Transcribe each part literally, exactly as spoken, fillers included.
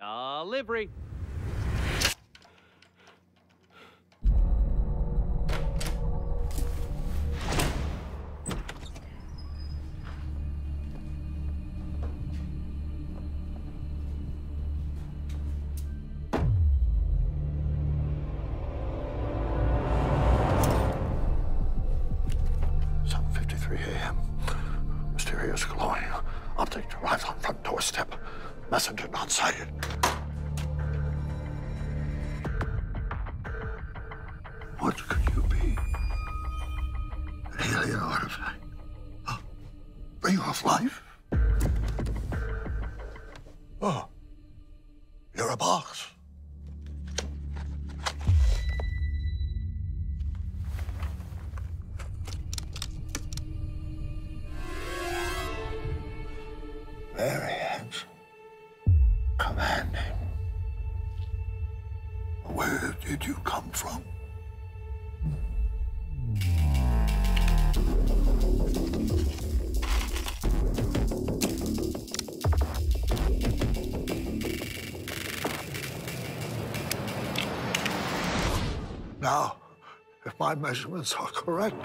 Delivery. seven fifty-three a m Mysterious Colonial. Object arrives on front doorstep. Messenger not sighted. What could you be? An alien artifact? Oh, are you off life? Oh, you're a box. Very handsome, commanding. Where did you come from? Now, if my measurements are correct,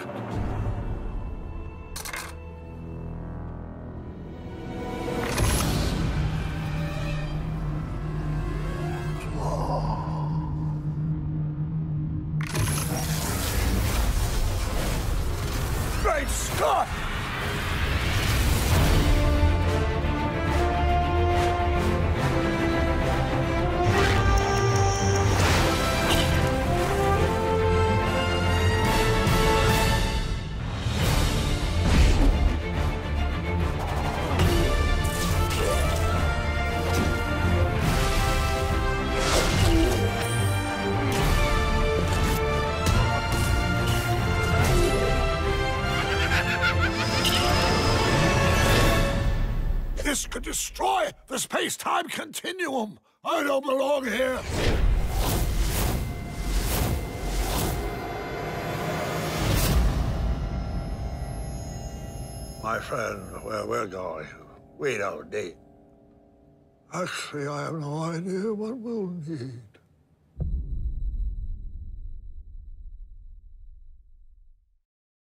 great Scott! This could destroy the space-time continuum. I don't belong here. My friend, where we're going, we don't need. Actually, I have no idea what we'll need.